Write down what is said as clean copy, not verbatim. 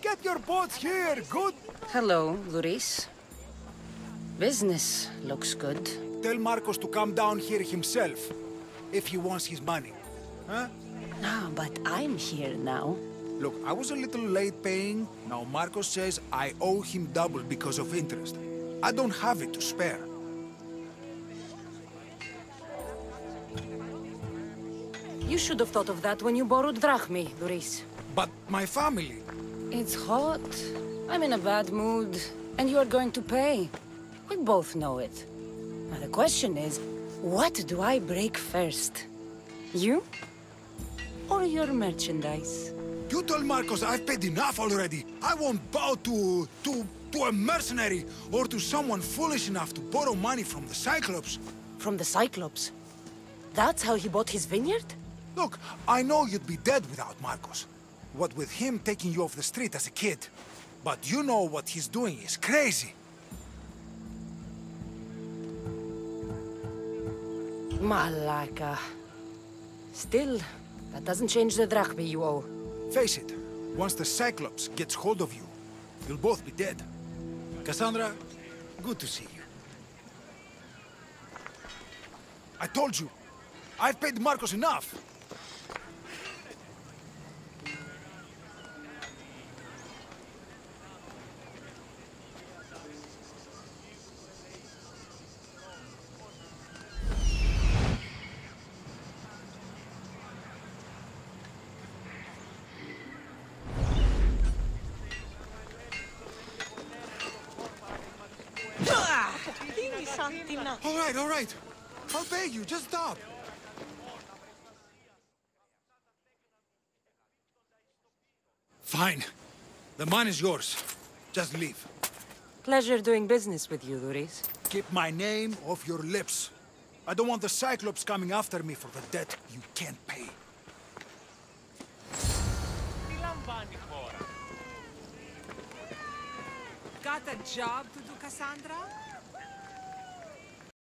Get your boats here, good? Hello, Duris. Business looks good. Tell Marcos to come down here himself, if he wants his money. Huh? No, but I'm here now. Look, I was a little late paying. Now Marcos says I owe him double because of interest. I don't have it to spare. You should have thought of that when you borrowed Drachmi, Doris. But my family... It's hot. I'm in a bad mood. And you are going to pay. We both know it. Now the question is, what do I break first? You? Or your merchandise? You told Marcos I've paid enough already. I won't bow to a mercenary or to someone foolish enough to borrow money from the Cyclops. From the Cyclops? That's how he bought his vineyard? Look, I know you'd be dead without Marcos. What with him taking you off the street as a kid. But you know what he's doing is crazy. Malaka. Still, that doesn't change the drachmi you owe. Face it, once the Cyclops gets hold of you, you'll both be dead. Cassandra, good to see you. I told you, I've paid Marcos enough. All right, I'll pay you, just stop. Fine, the money's yours, just leave. Pleasure doing business with you, Doris. Keep my name off your lips. I don't want the Cyclops coming after me for the debt you can't pay. Got a job to do, Cassandra?